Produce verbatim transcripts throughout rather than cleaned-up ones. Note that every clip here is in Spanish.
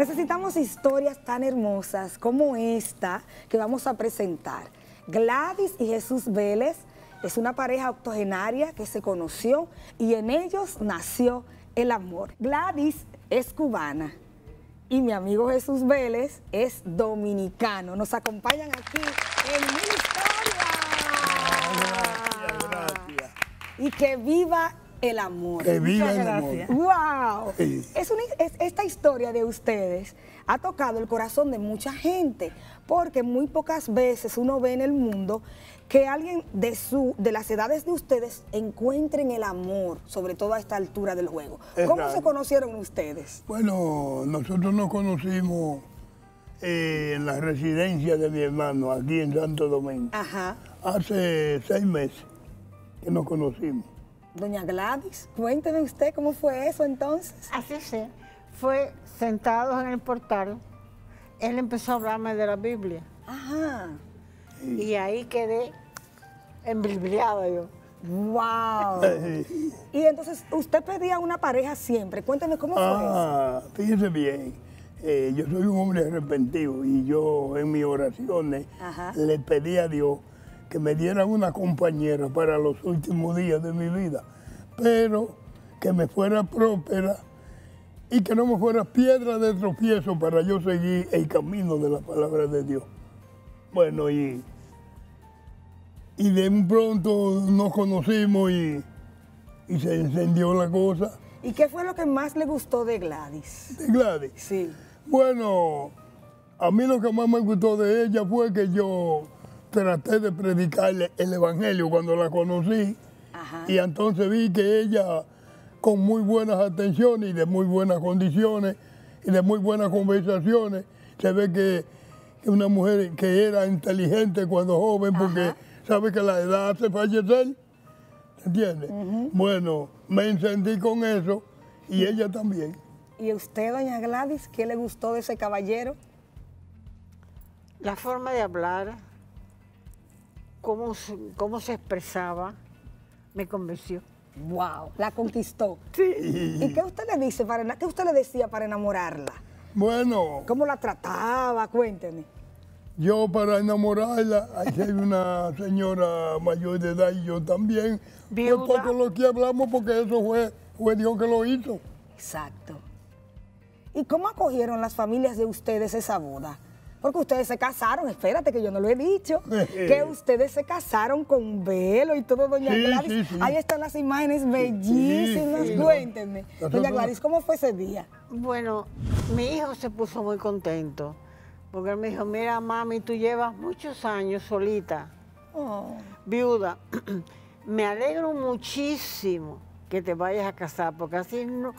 Necesitamos historias tan hermosas como esta que vamos a presentar. Gladys y Jesús Vélez es una pareja octogenaria que se conoció y en ellos nació el amor. Gladys es cubana y mi amigo Jesús Vélez es dominicano. Nos acompañan aquí en Mil Historias. Gracias, gracias. Y que viva el amor. Que viva el amor. ¡Wow! Sí. Es una, es, esta historia de ustedes ha tocado el corazón de mucha gente, porque muy pocas veces uno ve en el mundo que alguien de, su, de las edades de ustedes encuentren el amor, sobre todo a esta altura del juego. Es ¿Cómo raro. se conocieron ustedes? Bueno, nosotros nos conocimos eh, en la residencia de mi hermano, aquí en Santo Domingo. Ajá. Hace seis meses que nos conocimos. Doña Gladys, cuénteme usted cómo fue eso entonces. Así sí, fue sentados en el portal, él empezó a hablarme de la Biblia. Ajá. Sí. Y ahí quedé embibliada yo. ¡Wow! Sí. Y entonces usted pedía una pareja siempre, cuénteme cómo ah, fue eso. Fíjese bien, eh, yo soy un hombre arrepentido y yo en mis oraciones Ajá. le pedí a Dios que me dieran una compañera para los últimos días de mi vida, pero que me fuera próspera y que no me fuera piedra de tropiezo para yo seguir el camino de la palabra de Dios. Bueno, y, y de pronto nos conocimos y, y se encendió la cosa. ¿Y qué fue lo que más le gustó de Gladys? ¿De Gladys? Sí. Bueno, a mí lo que más me gustó de ella fue que yo traté de predicarle el evangelio cuando la conocí. Ajá. Y entonces vi que ella, con muy buenas atenciones y de muy buenas condiciones y de muy buenas conversaciones, se ve que es una mujer que era inteligente cuando joven, porque Ajá. sabe que la edad hace fallecer, ¿entiendes? Uh-huh. Bueno, me encendí con eso y ella también. ¿Y a usted, doña Gladys, qué le gustó de ese caballero? La forma de hablar. Cómo, cómo se expresaba, me convenció. ¡Wow! La conquistó. Sí. ¿Y qué usted le dice para, qué usted le decía para enamorarla? Bueno. ¿Cómo la trataba? Cuénteme. Yo para enamorarla, hay una señora mayor de edad y yo también. Viuda. Pues poco lo que hablamos porque eso fue, fue Dios que lo hizo. Exacto. ¿Y cómo acogieron las familias de ustedes esa boda? Porque ustedes se casaron, espérate que yo no lo he dicho, que ustedes se casaron con velo y todo, doña sí, Gladys. Sí, sí. Ahí están las imágenes bellísimas, sí, sí, cuéntenme. No. Doña Gladys, ¿cómo fue ese día? Bueno, mi hijo se puso muy contento, porque él me dijo, mira mami, tú llevas muchos años solita, oh. viuda. Me alegro muchísimo que te vayas a casar, porque así no,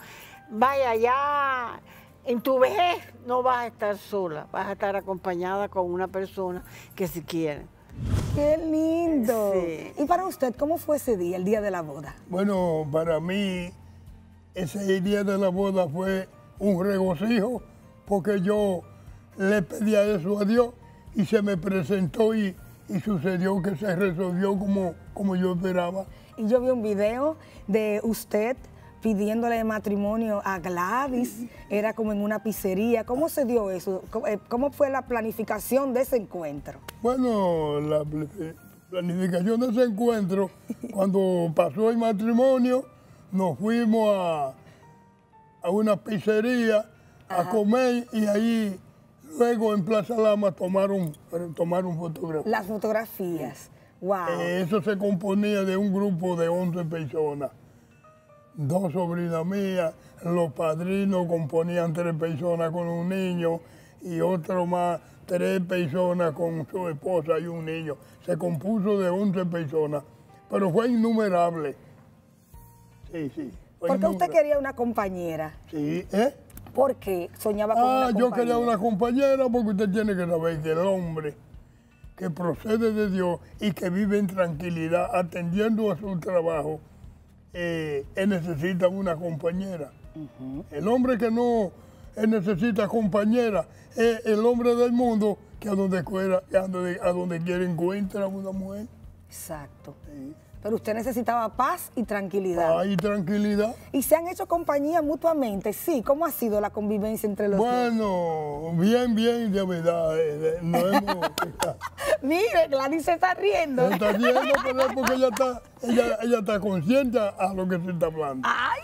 vaya ya. En tu vejez no vas a estar sola, vas a estar acompañada con una persona que si quiere. ¡Qué lindo! Sí. ¿Y para usted cómo fue ese día, el día de la boda? Bueno, para mí ese día de la boda fue un regocijo porque yo le pedía eso a Dios y se me presentó y, y sucedió que se resolvió como, como yo esperaba. Y yo vi un video de usted pidiéndole matrimonio a Gladys, era como en una pizzería. ¿Cómo se dio eso? ¿Cómo fue la planificación de ese encuentro? Bueno, la planificación de ese encuentro, cuando pasó el matrimonio, nos fuimos a, a una pizzería a Ajá. comer y ahí luego en Plaza Lama tomaron, tomaron fotografías. Las fotografías, wow. Eh, eso se componía de un grupo de once personas. Dos sobrinas mías, los padrinos componían tres personas con un niño y otro más, tres personas con su esposa y un niño. Se compuso de once personas, pero fue innumerable. Sí, sí. Porque usted quería una compañera. Sí, ¿eh? ¿Por qué soñaba con ah, una compañera? Ah, yo quería una compañera porque usted tiene que saber que el hombre que procede de Dios y que vive en tranquilidad atendiendo a su trabajo, Eh, él necesita una compañera. Uh-huh. El hombre que no él necesita compañera es el hombre del mundo que a donde, a donde, a donde quiere encuentra una mujer. Exacto. Sí. pero usted necesitaba paz y tranquilidad. Paz y tranquilidad. ¿Y se han hecho compañía mutuamente? Sí. ¿Cómo ha sido la convivencia entre los bueno, dos? Bueno, bien, bien, de verdad. Eh, nos hemos... Mire, Gladys se está riendo. Se está riendo, pero es porque ella está, ella, ella está consciente a lo que se está hablando. ¡Ay!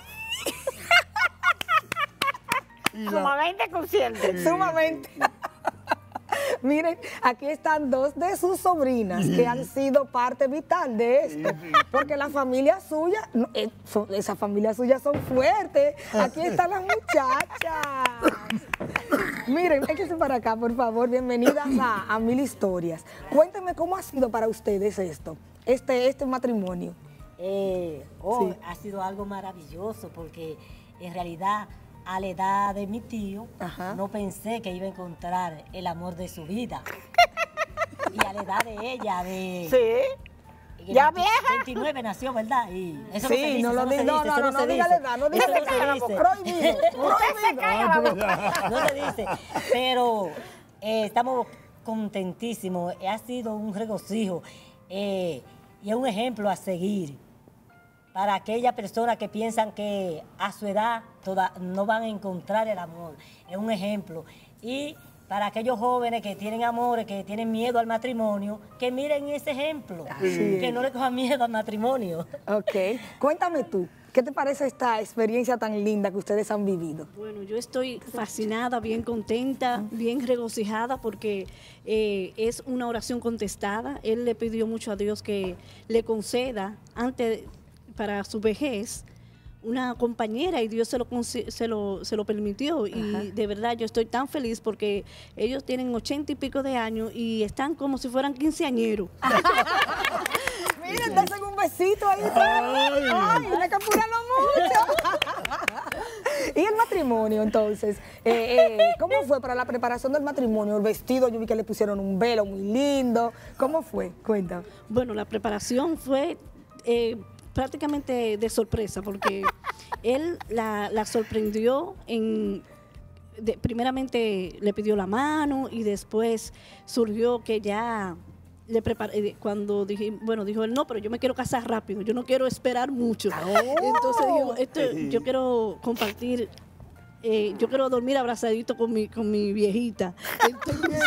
La... Sumamente consciente. Sí. Sumamente. Miren, aquí están dos de sus sobrinas sí. que han sido parte vital de esto, sí, sí. porque la familia suya, no, eh, son, esa familia suya son fuertes. Aquí están las muchachas. Miren, échense para acá, por favor. Bienvenidas a, a Mil Historias. Cuéntenme cómo ha sido para ustedes esto, este, este matrimonio. Eh, oh, sí. Ha sido algo maravilloso porque en realidad... A la edad de mi tío, ajá, no pensé que iba a encontrar el amor de su vida. Y a la edad de ella, de... Sí, ya vieja. veintinueve nació, ¿verdad? Y eso sí, no, se dice, no, eso lo no, se no, dice, no, no, no, no diga la edad, no diga la edad, prohibido, prohibido. No se dice, pero eh, estamos contentísimos, ha sido un regocijo eh, y es un ejemplo a seguir. Para aquellas personas que piensan que a su edad toda, no van a encontrar el amor. Es un ejemplo. Y para aquellos jóvenes que tienen amores, que tienen miedo al matrimonio, que miren ese ejemplo. Sí. Que no le cojan miedo al matrimonio. Ok. Cuéntame tú, ¿qué te parece esta experiencia tan linda que ustedes han vivido? Bueno, yo estoy fascinada, bien contenta, bien regocijada porque eh, es una oración contestada. Él le pidió mucho a Dios que le conceda antes... para su vejez, una compañera y Dios se lo, se lo, se lo permitió. Ajá. Y de verdad yo estoy tan feliz porque ellos tienen ochenta y pico de años y están como si fueran quinceañeros. Miren, te hacen un besito ahí. Ay, ay, me capuraron mucho. ¿Y el matrimonio entonces? Eh, eh, ¿Cómo fue para la preparación del matrimonio? El vestido, yo vi que le pusieron un velo muy lindo. ¿Cómo fue? Cuéntame. Bueno, la preparación fue... Eh, prácticamente de sorpresa, porque él la, la sorprendió en... De, primeramente le pidió la mano y después surgió que ya le preparé... Cuando dije, bueno, dijo él, no, pero yo me quiero casar rápido, yo no quiero esperar mucho. Oh. Entonces dijo, esto, yo quiero compartir, eh, yo quiero dormir abrazadito con mi, con mi viejita. Entonces...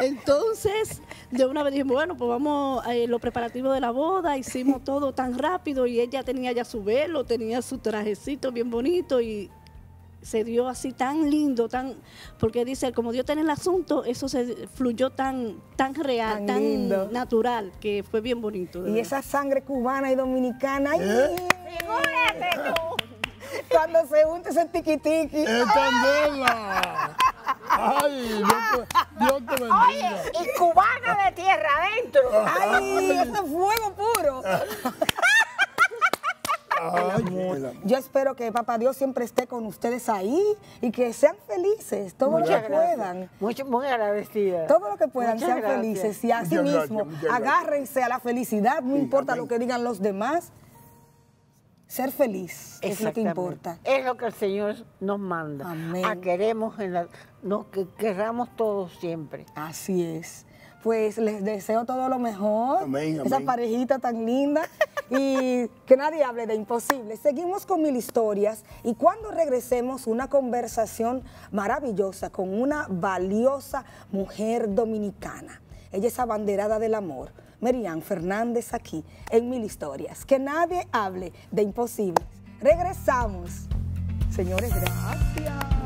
Entonces, de una vez dijimos, bueno, pues vamos a eh, los preparativos de la boda, hicimos todo tan rápido y ella tenía ya su velo, tenía su trajecito bien bonito y se dio así tan lindo, tan porque dice, como Dios tiene el asunto, eso se fluyó tan, tan real, tan, tan natural, que fue bien bonito. Y verdad. Esa sangre cubana y dominicana, ¡ay! ¡Figúrate tú! Cuando se unte ese tiquitiqui. ¡Es candela! ¡Ay! Dios te bendiga. Oye, y cubana de tierra adentro. ¡Ay! ¡Ese fuego puro! Ay, yo espero que Papá Dios siempre esté con ustedes ahí y que sean felices, todo muchas lo que gracias. puedan. Mucho, muy agradecida. Todo lo que puedan, muchas sean gracias. felices. Y así muchas mismo, gracias, agárrense a la felicidad, no sí, importa también. lo que digan los demás. Ser feliz es lo que importa. Es lo que el Señor nos manda. Amén. A queremos, en la, nos que querramos todos siempre. Así es. Pues les deseo todo lo mejor. Amén, amén. Esa parejita tan linda. Y que nadie hable de imposible. Seguimos con Mil Historias. Y cuando regresemos, una conversación maravillosa con una valiosa mujer dominicana. Ella es abanderada del amor. Marian Fernández aquí en Mil Historias. Que nadie hable de imposibles. Regresamos. Señores, gracias.